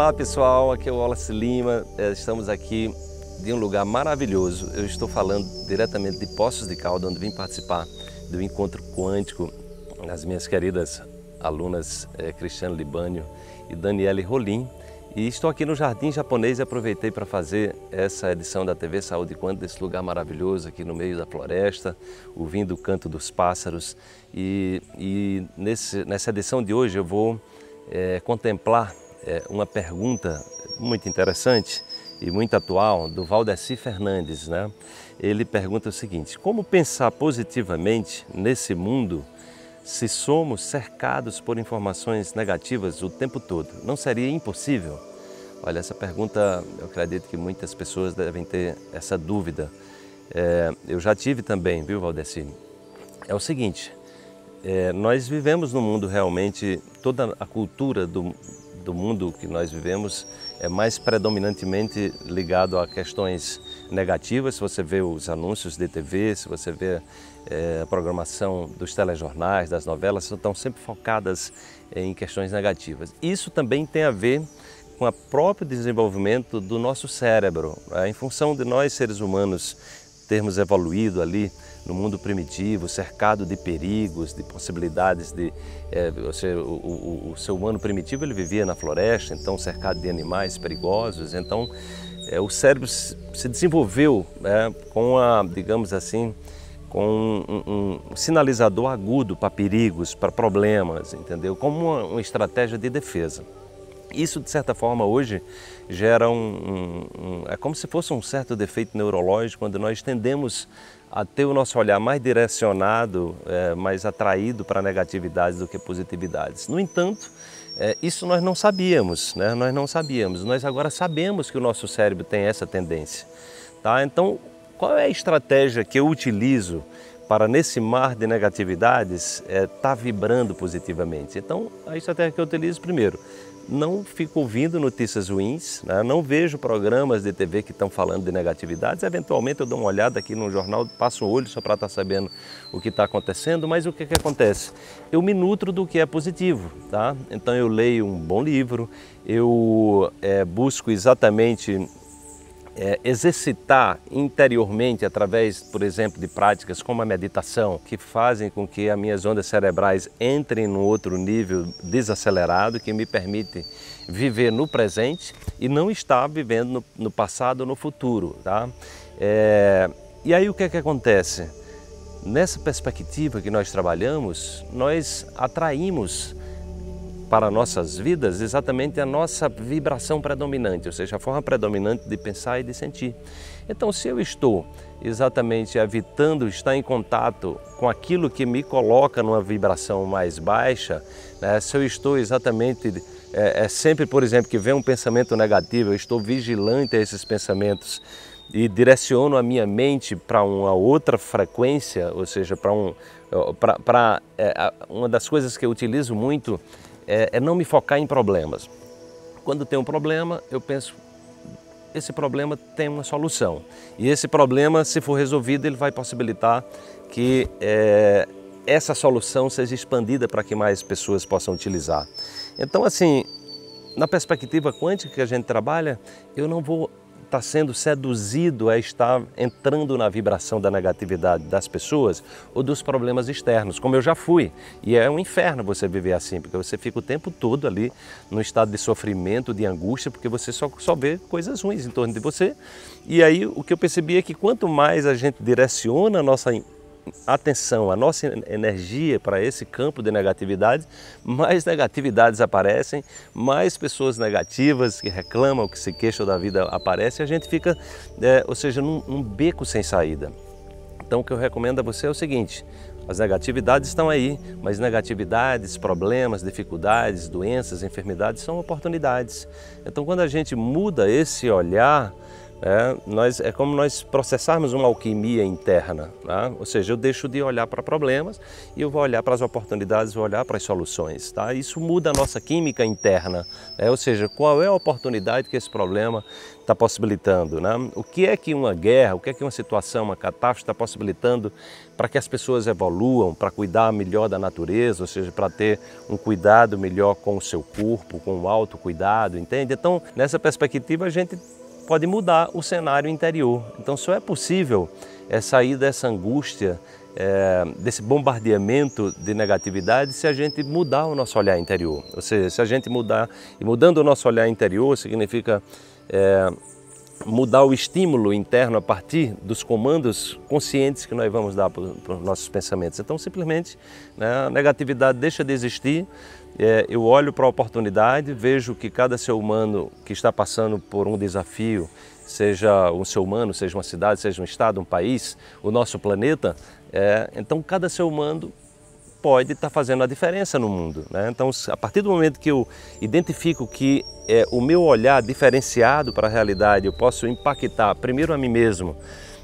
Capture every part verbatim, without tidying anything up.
Olá pessoal, aqui é o Wallace Lima, estamos aqui de um lugar maravilhoso. Eu estou falando diretamente de Poços de Caldas, onde vim participar do Encontro Quântico das minhas queridas alunas eh, Cristiane Libânio e Daniele Rolim. E estou aqui no Jardim Japonês e aproveitei para fazer essa edição da T V Saúde Quântica, desse lugar maravilhoso aqui no meio da floresta, ouvindo o canto dos pássaros. E, e nesse, nessa edição de hoje eu vou eh, contemplar É uma pergunta muito interessante e muito atual do Valdeci Fernandes, né? Ele pergunta o seguinte: como pensar positivamente nesse mundo se somos cercados por informações negativas o tempo todo? Não seria impossível? Olha, essa pergunta, eu acredito que muitas pessoas devem ter essa dúvida. É, eu já tive também, viu, Valdeci? É o seguinte, é, nós vivemos no mundo realmente, toda a cultura do do mundo que nós vivemos é mais predominantemente ligado a questões negativas. Se você vê os anúncios de T V, se você vê é, a programação dos telejornais, das novelas, estão sempre focadas em questões negativas. Isso também tem a ver com o próprio desenvolvimento do nosso cérebro, né? Em função de nós, seres humanos, termos evoluído ali no mundo primitivo, cercado de perigos, de possibilidades de... É, você, o, o, o ser humano primitivo, ele vivia na floresta, então cercado de animais perigosos, então é, o cérebro se desenvolveu, né, com a, digamos assim, com um, um sinalizador agudo para perigos, para problemas, entendeu? Como uma, uma estratégia de defesa. Isso, de certa forma, hoje gera um, um, um... é como se fosse um certo defeito neurológico, quando nós tendemos a ter o nosso olhar mais direcionado, é, mais atraído para negatividades do que positividades. No entanto, é, isso nós não sabíamos, né? Nós não sabíamos. Nós agora sabemos que o nosso cérebro tem essa tendência, tá? Então, qual é a estratégia que eu utilizo para, nesse mar de negatividades, é, tá vibrando positivamente? Então, a estratégia que eu utilizo, primeiro, não fico ouvindo notícias ruins, né? Não vejo programas de T V que estão falando de negatividades. Eventualmente eu dou uma olhada aqui no jornal, passo o olho só para estar sabendo o que está acontecendo, mas o que, que acontece? Eu me nutro do que é positivo, tá? Então eu leio um bom livro, eu é, busco exatamente... É, exercitar interiormente através, por exemplo, de práticas como a meditação, que fazem com que as minhas ondas cerebrais entrem num outro nível desacelerado, que me permite viver no presente e não estar vivendo no, no passado ou no futuro, tá? É, e aí o que é que acontece? Nessa perspectiva que nós trabalhamos, nós atraímos para nossas vidas exatamente a nossa vibração predominante, ou seja, a forma predominante de pensar e de sentir. Então, se eu estou exatamente evitando estar em contato com aquilo que me coloca numa vibração mais baixa, né, se eu estou exatamente... É, é sempre, por exemplo, que vem um pensamento negativo, eu estou vigilante a esses pensamentos e direciono a minha mente para uma outra frequência, ou seja, para um... Pra, pra, é, uma das coisas que eu utilizo muito é não me focar em problemas. Quando tem um problema, eu penso, esse problema tem uma solução. E esse problema, se for resolvido, ele vai possibilitar que é, essa solução seja expandida para que mais pessoas possam utilizar. Então, assim, na perspectiva quântica que a gente trabalha, eu não vou estar sendo seduzido a estar entrando na vibração da negatividade das pessoas ou dos problemas externos, como eu já fui. E é um inferno você viver assim, porque você fica o tempo todo ali no estado de sofrimento, de angústia, porque você só, só vê coisas ruins em torno de você. E aí o que eu percebi é que quanto mais a gente direciona a nossa atenção, a nossa energia para esse campo de negatividade, mais negatividades aparecem, mais pessoas negativas que reclamam, que se queixam da vida aparecem, a gente fica, é, ou seja, num, num beco sem saída. Então o que eu recomendo a você é o seguinte: as negatividades estão aí, mas negatividades, problemas, dificuldades, doenças, enfermidades são oportunidades. Então quando a gente muda esse olhar É, nós, é como nós processarmos uma alquimia interna, tá? Ou seja, eu deixo de olhar para problemas e eu vou olhar para as oportunidades, vou olhar para as soluções, tá? Isso muda a nossa química interna, né? Ou seja, qual é a oportunidade que esse problema está possibilitando, né? O que é que uma guerra, o que é que uma situação, uma catástrofe está possibilitando para que as pessoas evoluam, para cuidar melhor da natureza, ou seja, para ter um cuidado melhor com o seu corpo, com o autocuidado, entende? Então, nessa perspectiva, a gente pode mudar o cenário interior. Então só é possível é, sair dessa angústia, é, desse bombardeamento de negatividade se a gente mudar o nosso olhar interior. Ou seja, se a gente mudar, e mudando o nosso olhar interior significa é, mudar o estímulo interno a partir dos comandos conscientes que nós vamos dar para os nossos pensamentos. Então simplesmente, né, a negatividade deixa de existir. É, eu olho para a oportunidade, vejo que cada ser humano que está passando por um desafio, seja um ser humano, seja uma cidade, seja um estado, um país, o nosso planeta, é, então cada ser humano pode estar fazendo a diferença no mundo, né? Então, a partir do momento que eu identifico que é, o meu olhar diferenciado para a realidade, eu posso impactar primeiro a mim mesmo,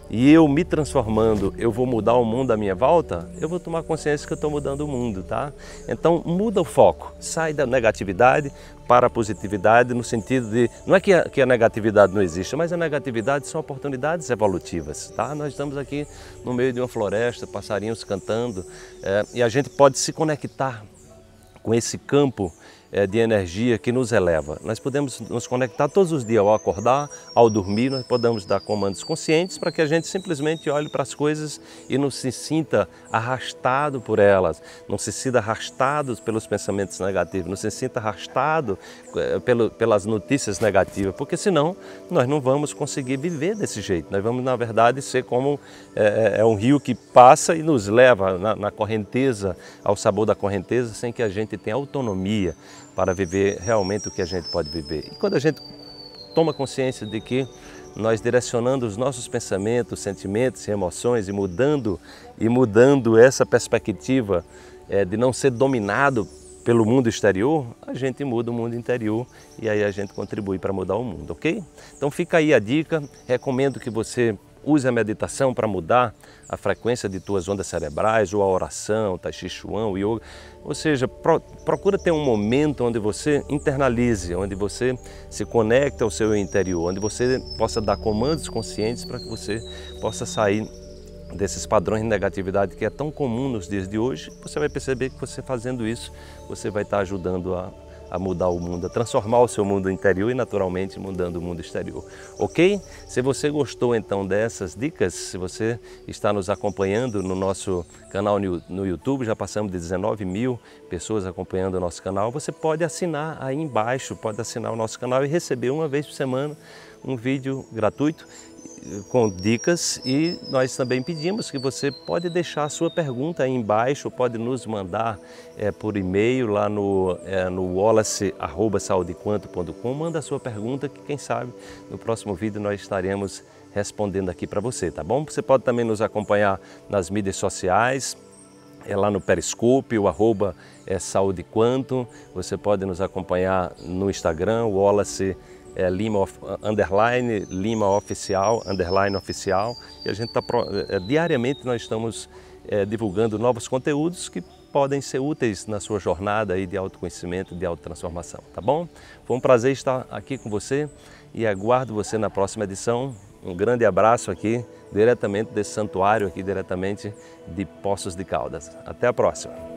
e eu me transformando, eu vou mudar o mundo à minha volta, eu vou tomar consciência que eu estou mudando o mundo, tá? Então muda o foco, sai da negatividade para a positividade, no sentido de, não é que a, que a negatividade não existe, mas a negatividade são oportunidades evolutivas, tá? Nós estamos aqui no meio de uma floresta, passarinhos cantando, é, e a gente pode se conectar com esse campo de energia que nos eleva. Nós podemos nos conectar todos os dias ao acordar, ao dormir, nós podemos dar comandos conscientes para que a gente simplesmente olhe para as coisas e não se sinta arrastado por elas, não se sinta arrastado pelos pensamentos negativos, não se sinta arrastado pelas notícias negativas, porque senão nós não vamos conseguir viver desse jeito. Nós vamos, na verdade, ser como é, é um rio que passa e nos leva na, na correnteza, ao sabor da correnteza, sem que a gente tenha autonomia para viver realmente o que a gente pode viver. E quando a gente toma consciência de que nós direcionando os nossos pensamentos, sentimentos e emoções e mudando, e mudando essa perspectiva é, de não ser dominado pelo mundo exterior, a gente muda o mundo interior e aí a gente contribui para mudar o mundo, ok? Então fica aí a dica, recomendo que você use a meditação para mudar a frequência de tuas ondas cerebrais, ou a oração, o tai chi chuan, o yoga. Ou seja, pro, procura ter um momento onde você internalize, onde você se conecta ao seu interior, onde você possa dar comandos conscientes para que você possa sair desses padrões de negatividade que é tão comum nos dias de hoje. Você vai perceber que você fazendo isso, você vai estar ajudando a a mudar o mundo, a transformar o seu mundo interior e naturalmente mudando o mundo exterior, ok? Se você gostou então dessas dicas, se você está nos acompanhando no nosso canal no YouTube, já passamos de dezenove mil pessoas acompanhando o nosso canal, você pode assinar aí embaixo, pode assinar o nosso canal e receber uma vez por semana um vídeo gratuito com dicas, e nós também pedimos que você pode deixar a sua pergunta aí embaixo, pode nos mandar é, por e-mail lá no, é, no wallace arroba saudequanto ponto com, manda a sua pergunta que quem sabe no próximo vídeo nós estaremos respondendo aqui para você, tá bom? Você pode também nos acompanhar nas mídias sociais, é lá no Periscope, o arroba é Saúde Quanto, você pode nos acompanhar no Instagram, Wallace É, Lima, underline, Lima Oficial, underline Oficial, e a gente está, é, diariamente nós estamos é, divulgando novos conteúdos que podem ser úteis na sua jornada aí de autoconhecimento, de autotransformação, tá bom? Foi um prazer estar aqui com você e aguardo você na próxima edição. Um grande abraço aqui, diretamente desse santuário aqui, diretamente de Poços de Caldas. Até a próxima!